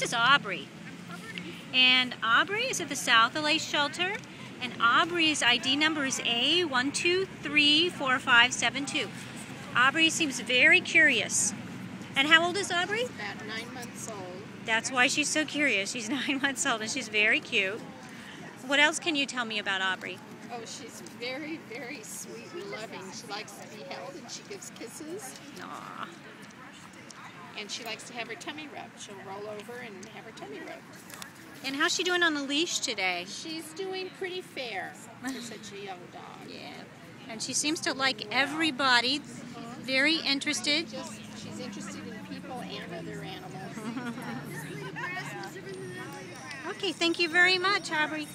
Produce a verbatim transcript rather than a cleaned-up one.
This is Aubrey, and Aubrey is at the South L A Shelter, and Aubrey's I D number is A one two three four five seven two. Aubrey seems very curious. And how old is Aubrey? She's about nine months old. That's why she's so curious. She's nine months old, and she's very cute. What else can you tell me about Aubrey? Oh, she's very, very sweet and loving. She likes to be held, and she gives kisses. Aww. And she likes to have her tummy rubbed. She'll roll over and have her tummy rubbed. And how's she doing on the leash today? She's doing pretty fair for such a young dog. Yeah. And she seems to like everybody. Very interested. Just, she's interested in people and other animals. Okay, thank you very much, Aubrey.